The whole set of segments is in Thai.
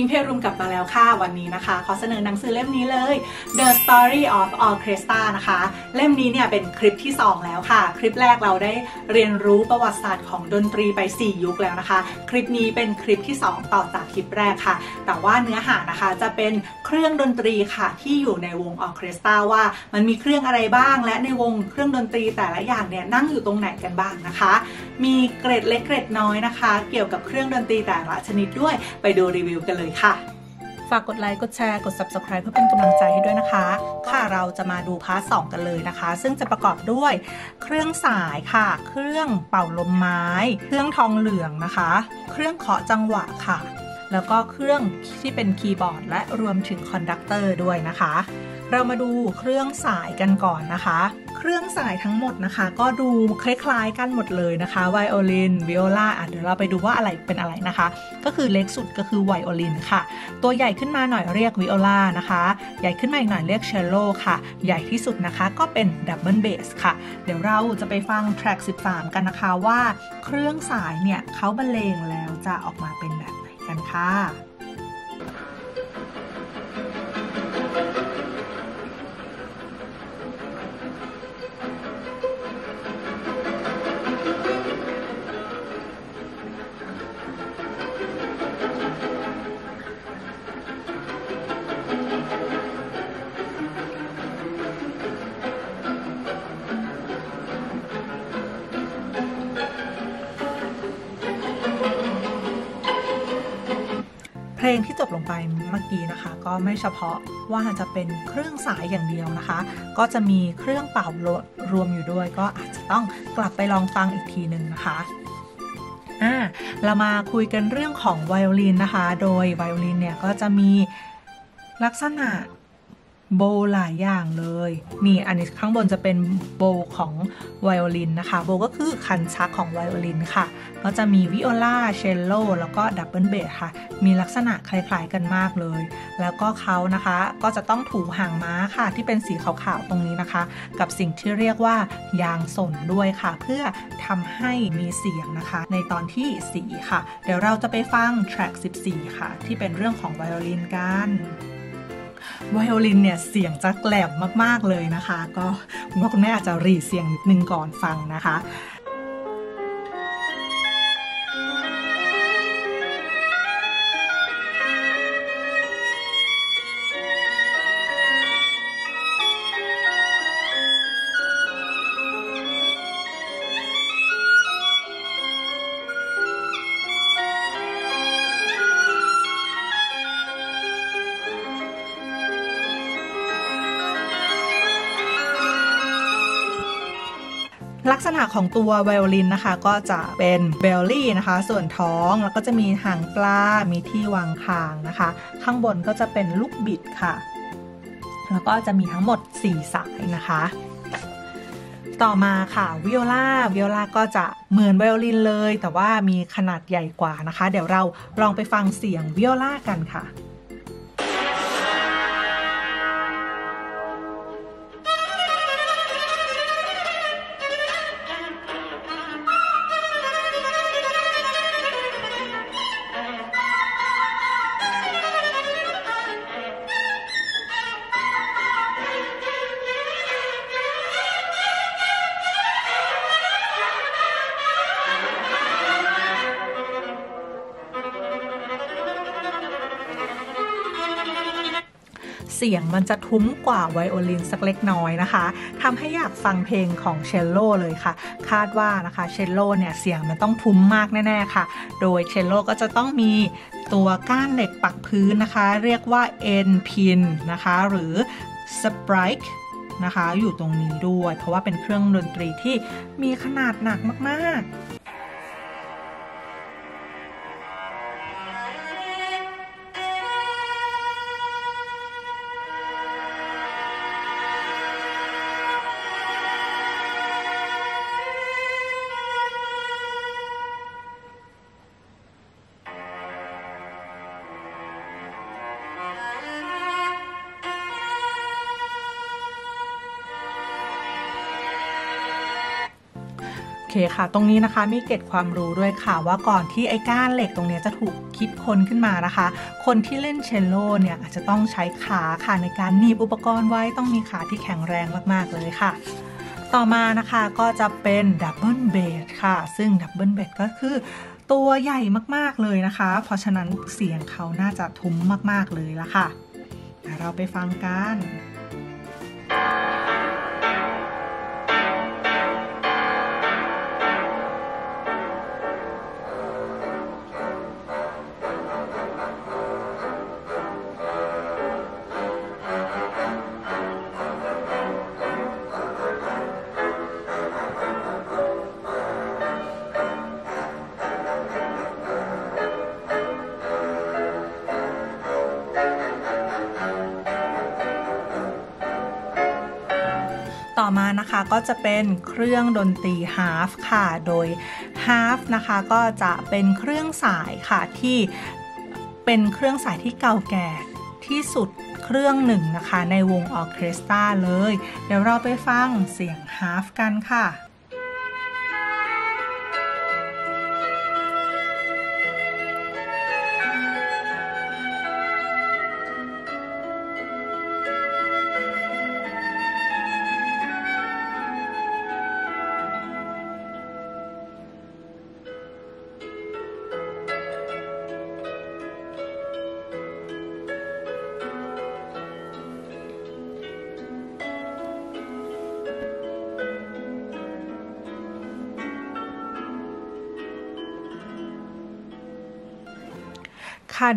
พิงเพรูมกลับมาแล้วค่ะวันนี้นะคะขอเสนอหนังสือเล่มนี้เลย The Story of Orchestra นะคะเล่มนี้เนี่ยเป็นคลิปที่2แล้วค่ะคลิปแรกเราได้เรียนรู้ประวัติศาสตร์ของดนตรีไป4ยุคแล้วนะคะคลิปนี้เป็นคลิปที่2ต่อจากคลิปแรกค่ะแต่ว่าเนื้อหานะคะจะเป็นเครื่องดนตรีค่ะที่อยู่ในวงออเคสตราว่ามันมีเครื่องอะไรบ้างและในวงเครื่องดนตรีแต่ละอย่างเนี่ยนั่งอยู่ตรงไหนกันบ้างนะคะมีเกร็ดเล็กเกร็ดน้อยนะคะเกี่ยวกับเครื่องดนตรีแต่ละชนิดด้วยไปดูรีวิวกันเลยค่ะฝากกดไลค์กดแชร์กด Subscribe เพื่อเป็นกำลังใจให้ด้วยนะคะค่ะเราจะมาดูพาร์ท2กันเลยนะคะซึ่งจะประกอบด้วยเครื่องสายค่ะเครื่องเป่าลมไม้เครื่องทองเหลืองนะคะเครื่องเคาะจังหวะค่ะแล้วก็เครื่องที่เป็นคีย์บอร์ดและรวมถึงคอนดักเตอร์ด้วยนะคะเรามาดูเครื่องสายกันก่อนนะคะเครื่องสายทั้งหมดนะคะก็ดูคล้ายๆกันหมดเลยนะคะไวโอลินวิโอลาเดี๋ยวเราไปดูว่าอะไรเป็นอะไรนะคะก็คือเล็กสุดก็คือไวโอลินค่ะตัวใหญ่ขึ้นมาหน่อยเรียกวิโอลานะคะใหญ่ขึ้นมาอีกหน่อยเรียกเชลโลค่ะใหญ่ที่สุดนะคะก็เป็นดับเบิลเบสค่ะเดี๋ยวเราจะไปฟังแทร็ก13กันนะคะว่าเครื่องสายเนี่ยเขาบรรเลงแล้วจะออกมาเป็นแบบไหนกันค่ะเพลงที่จบลงไปเมื่อกี้นะคะก็ไม่เฉพาะว่าจะเป็นเครื่องสายอย่างเดียวนะคะก็จะมีเครื่องเป่ารวมอยู่ด้วยก็อาจจะต้องกลับไปลองฟังอีกทีหนึ่งนะคะเรามาคุยกันเรื่องของไวโอลินนะคะโดยไวโอลินเนี่ยก็จะมีลักษณะโบหลายอย่างเลยนี่อันนี้ข้างบนจะเป็นโบของไวโอลินนะคะโบก็คือคันชักของไวโอลินค่ะก็จะมีวิโอลาเชลโลแล้วก็ดับเบิลเบสค่ะมีลักษณะคล้ายๆกันมากเลยแล้วก็เขานะคะก็จะต้องถูหางม้าค่ะที่เป็นสีขาวๆตรงนี้นะคะกับสิ่งที่เรียกว่ายางสนด้วยค่ะเพื่อทำให้มีเสียงนะคะในตอนที่4ค่ะเดี๋ยวเราจะไปฟังแทร็ก14ค่ะที่เป็นเรื่องของไวโอลินกันไวโอลินเนี่ยเสียงจะแกร่งมากๆเลยนะคะก็คุณแม่อาจจะรีเสียงนิดนึงก่อนฟังนะคะลักษณะของตัวไวโอลินนะคะก็จะเป็นเบลลี่นะคะส่วนท้องแล้วก็จะมีหางปลามีที่วางคางนะคะข้างบนก็จะเป็นลูกบิดค่ะแล้วก็จะมีทั้งหมด4สายนะคะต่อมาค่ะวิโอลาก็จะเหมือนไวโอลินเลยแต่ว่ามีขนาดใหญ่กว่านะคะเดี๋ยวเราลองไปฟังเสียงวิโอลากันค่ะเสียงมันจะทุ้มกว่าไวโอลินสักเล็กน้อยนะคะทำให้อยากฟังเพลงของเชลโลเลยค่ะคาดว่านะคะเชลโลเนี่ยเสียงมันต้องทุ้มมากแน่ๆค่ะโดยเชลโลก็จะต้องมีตัวก้านเหล็กปักพื้นนะคะเรียกว่าเอ็นพินนะคะหรือสปรายค์นะคะอยู่ตรงนี้ด้วยเพราะว่าเป็นเครื่องดนตรีที่มีขนาดหนักมากๆ เคค่ะตรงนี้นะคะมีเกร็ดความรู้ด้วยค่ะว่าก่อนที่ไอ้ก้านเหล็กตรงนี้จะถูกคิดค้นขึ้นมานะคะคนที่เล่นเชลโลเนี่ยอาจจะต้องใช้ขาค่ะในการหนีบอุปกรณ์ไว้ต้องมีขาที่แข็งแรงมากๆเลยค่ะต่อมานะคะก็จะเป็นดับเบิลเบสค่ะซึ่งดับเบิลเบสก็คือตัวใหญ่มากๆเลยนะคะเพราะฉะนั้นเสียงเขาน่าจะทุ้มมากๆเลยละค่ะเราไปฟังกันต่อมานะคะก็จะเป็นเครื่องดนตรีฮาร์ฟค่ะโดยฮาร์ฟนะคะก็จะเป็นเครื่องสายค่ะที่เป็นเครื่องสายที่เก่าแก่ที่สุดเครื่องหนึ่งนะคะในวงออร์เคสตราเลยเดี๋ยวเราไปฟังเสียงฮาร์ฟกันค่ะ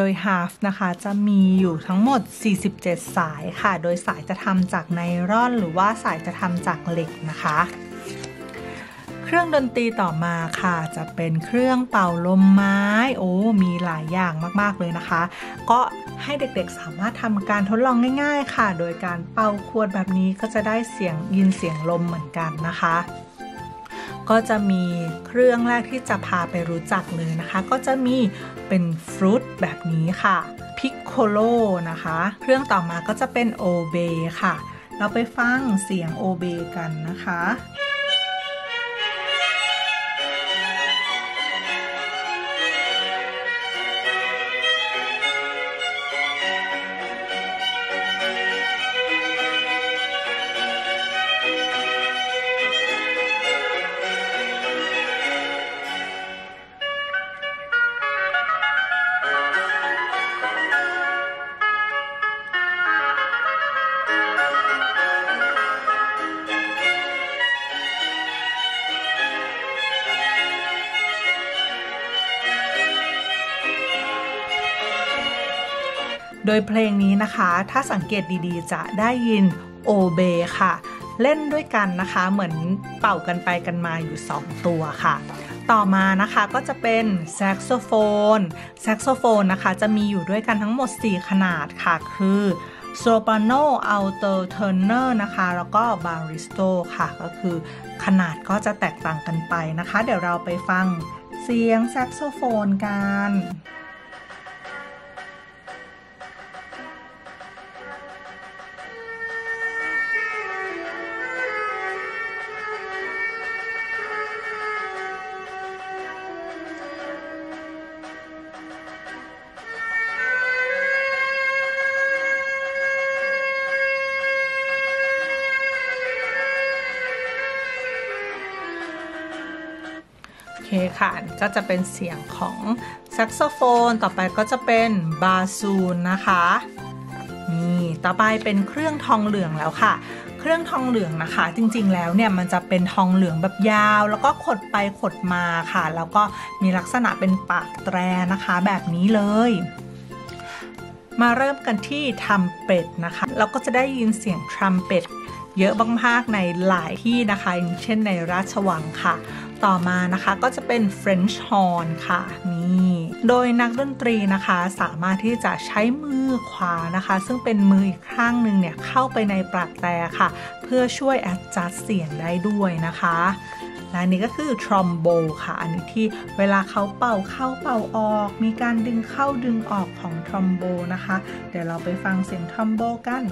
โดย half นะคะจะมีอยู่ทั้งหมด47สายค่ะโดยสายจะทำจากไนลอนหรือว่าสายจะทำจากเหล็กนะคะเครื่องดนตรีต่อมาค่ะจะเป็นเครื่องเป่าลมไม้โอ้มีหลายอย่างมากๆเลยนะคะก็ให้เด็กๆสามารถทำการทดลองง่ายๆค่ะโดยการเป่าขวดแบบนี้ก็จะได้เสียงยินเสียงลมเหมือนกันนะคะก็จะมีเครื่องแรกที่จะพาไปรู้จักเลยนะคะก็จะมีเป็นฟรุตแบบนี้ค่ะพิคโคโลนะคะเครื่องต่อมาก็จะเป็นโอเบค่ะเราไปฟังเสียงโอเบกันนะคะโดยเพลงนี้นะคะถ้าสังเกตดีๆจะได้ยินโอเบค่ะเล่นด้วยกันนะคะเหมือนเป่ากันไปกันมาอยู่2ตัวค่ะต่อมานะคะก็จะเป็นแซกโซโฟนนะคะจะมีอยู่ด้วยกันทั้งหมด4ขนาดค่ะคือโซปราโนอัลโตเทอร์เนอร์นะคะแล้วก็บาริสโตค่ะก็คือขนาดก็จะแตกต่างกันไปนะคะเดี๋ยวเราไปฟังเสียงแซกโซโฟนกันโอเคค่ะก็จะเป็นเสียงของแซกโซโฟนต่อไปก็จะเป็นบาซูนนะคะนี่ต่อไปเป็นเครื่องทองเหลืองแล้วค่ะเครื่องทองเหลืองนะคะจริงๆแล้วเนี่ยมันจะเป็นทองเหลืองแบบยาวแล้วก็ขดไปขดมาค่ะแล้วก็มีลักษณะเป็นปากแตรนะคะแบบนี้เลยมาเริ่มกันที่ทรัมเป็ตนะคะเราก็จะได้ยินเสียงทรัมเป็ตเยอะมากๆในหลายที่นะคะอย่างเช่นในราชวังค่ะต่อมานะคะก็จะเป็น French horn ค่ะนี่โดยนักดนตรีนะคะสามารถที่จะใช้มือขวานะคะซึ่งเป็นมืออีกข้างหนึ่งเนี่ยเข้าไปในปากแตรค่ะเพื่อช่วย adjust เสียงได้ด้วยนะคะและนี่ก็คือทรอมโบค่ะอันนี้ที่เวลาเขาเป่าเข้าเป่าออกมีการดึงเข้าดึงออกของทรอมโบนะคะเดี๋ยวเราไปฟังเสียงทรอมโบกัน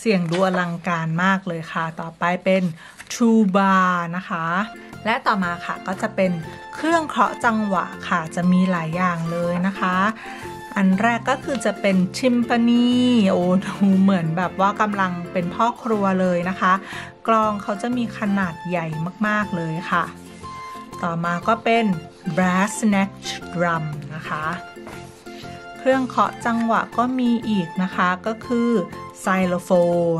เสียงดูอลังการมากเลยค่ะต่อไปเป็นทูบานะคะและต่อมาค่ะก็จะเป็นเครื่องเคาะจังหวะค่ะจะมีหลายอย่างเลยนะคะอันแรกก็คือจะเป็นชิมปานีโอ้ดูเหมือนแบบว่ากำลังเป็นพ่อครัวเลยนะคะกลองเขาจะมีขนาดใหญ่มากๆเลยค่ะต่อมาก็เป็น brass snare drum นะคะเครื่องเคาะจังหวะก็มีอีกนะคะก็คือไซโลโฟ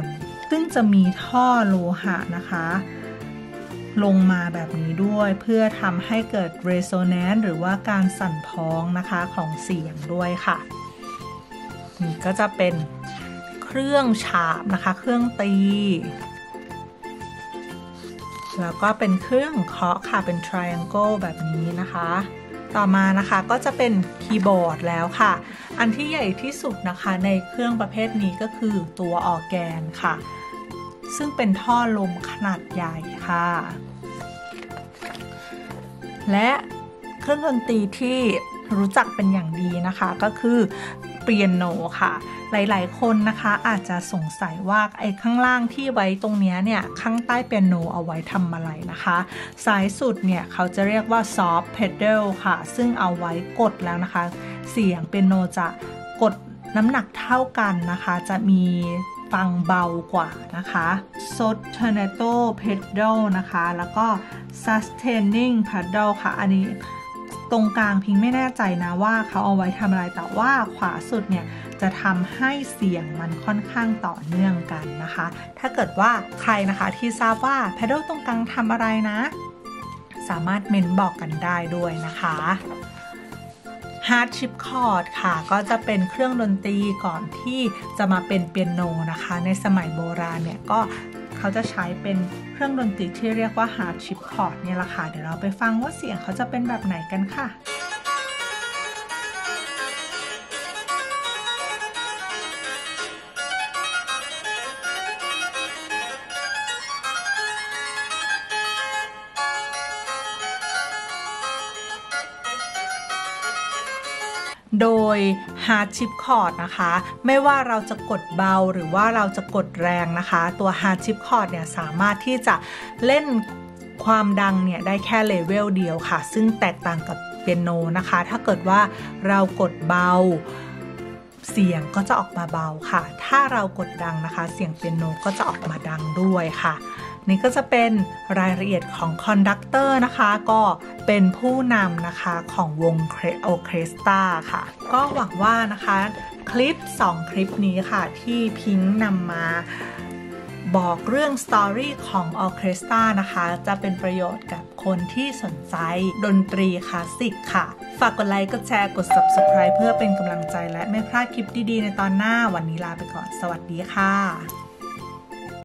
นซึ่งจะมีท่อโลหะนะคะลงมาแบบนี้ด้วยเพื่อทำให้เกิด resonance หรือว่าการสั่นพ้องนะคะของเสียงด้วยค่ะนี่ก็จะเป็นเครื่องฉาบนะคะเครื่องตีแล้วก็เป็นเครื่องเคาะค่ะเป็น triangle แบบนี้นะคะต่อมานะคะก็จะเป็นคีย์บอร์ดแล้วค่ะอันที่ใหญ่ที่สุดนะคะในเครื่องประเภทนี้ก็คือตัวออร์แกนค่ะซึ่งเป็นท่อลมขนาดใหญ่ค่ะและเครื่องดนตรีที่รู้จักเป็นอย่างดีนะคะก็คือเปียโนค่ะหลายๆคนนะคะอาจจะสงสัยว่าไอ้ข้างล่างที่ไว้ตรงนี้เนี่ยข้างใต้เปียโนเอาไว้ทำอะไรนะคะสายสุดเนี่ยเขาจะเรียกว่าซอฟต์เพดเดิลค่ะซึ่งเอาไว้กดแล้วนะคะเสียงเปียโนจะกดน้ำหนักเท่ากันนะคะจะมีฟังเบากว่านะคะSostenuto pedal นะคะแล้วก็ sustaining pedal ค่ะอันนี้ตรงกลางพิงไม่แน่ใจนะว่าเขาเอาไว้ทำอะไรแต่ว่าขวาสุดเนี่ยจะทำให้เสียงมันค่อนข้างต่อเนื่องกันนะคะถ้าเกิดว่าใครนะคะที่ทราบว่า pedal ตรงกลางทำอะไรนะสามารถเมนบอกกันได้ด้วยนะคะHard Chipchord ค่ะก็จะเป็นเครื่องดนตรีก่อนที่จะมาเป็นเปียโนนะคะในสมัยโบราณเนี่ยก็เขาจะใช้เป็นเครื่องดนตรีที่เรียกว่า Hard Chipchord เนี่ยแหละค่ะเดี๋ยวเราไปฟังว่าเสียงเขาจะเป็นแบบไหนกันค่ะโดย hard chipchord นะคะไม่ว่าเราจะกดเบาหรือว่าเราจะกดแรงนะคะตัว hard chipchord เนี่ยสามารถที่จะเล่นความดังเนี่ยได้แค่เลเวลเดียวค่ะซึ่งแตกต่างกับเปียโนนะคะถ้าเกิดว่าเรากดเบาเสียงก็จะออกมาเบาค่ะถ้าเรากดดังนะคะเสียงเปียโนก็จะออกมาดังด้วยค่ะนี่ก็จะเป็นรายละเอียดของคอนดักเตอร์นะคะก็เป็นผู้นำนะคะของวงโอเคสตราค่ะก็หวังว่านะคะคลิป2คลิปนี้ค่ะที่พิงค์นำมาบอกเรื่องสตอรี่ของออร์เคสตรานะคะจะเป็นประโยชน์กับคนที่สนใจดนตรีคลาสสิกค่ะฝากกดไลค์กดแชร์กด Subscribe เพื่อเป็นกำลังใจและไม่พลาดคลิปดีๆในตอนหน้าวันนี้ลาไปก่อนสวัสดีค่ะ